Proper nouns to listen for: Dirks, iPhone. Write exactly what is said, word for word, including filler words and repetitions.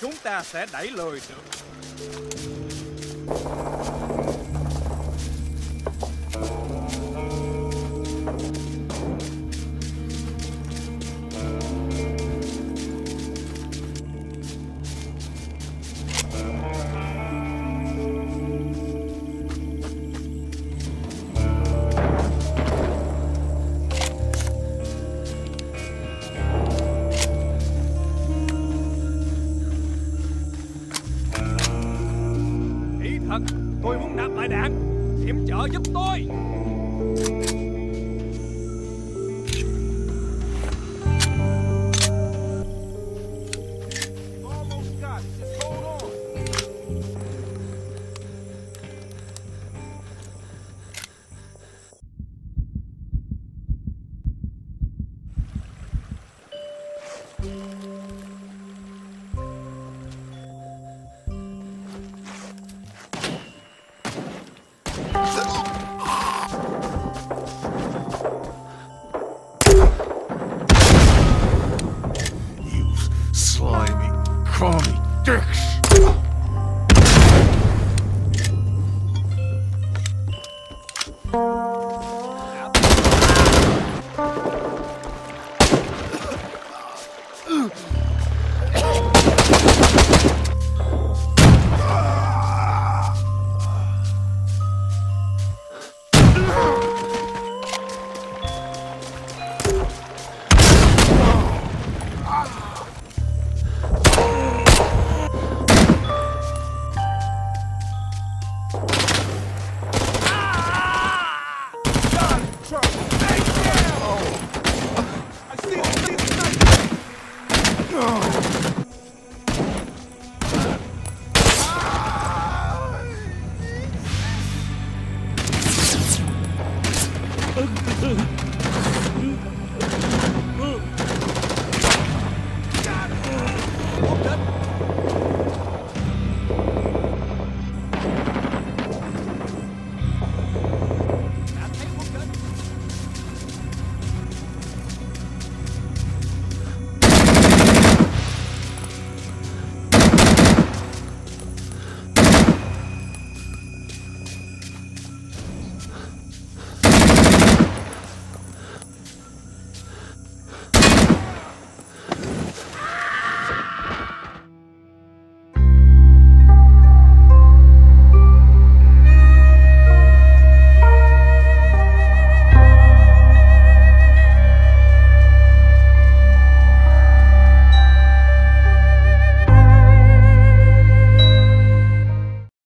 chúng ta sẽ đẩy lùi được. Dirks! Oh!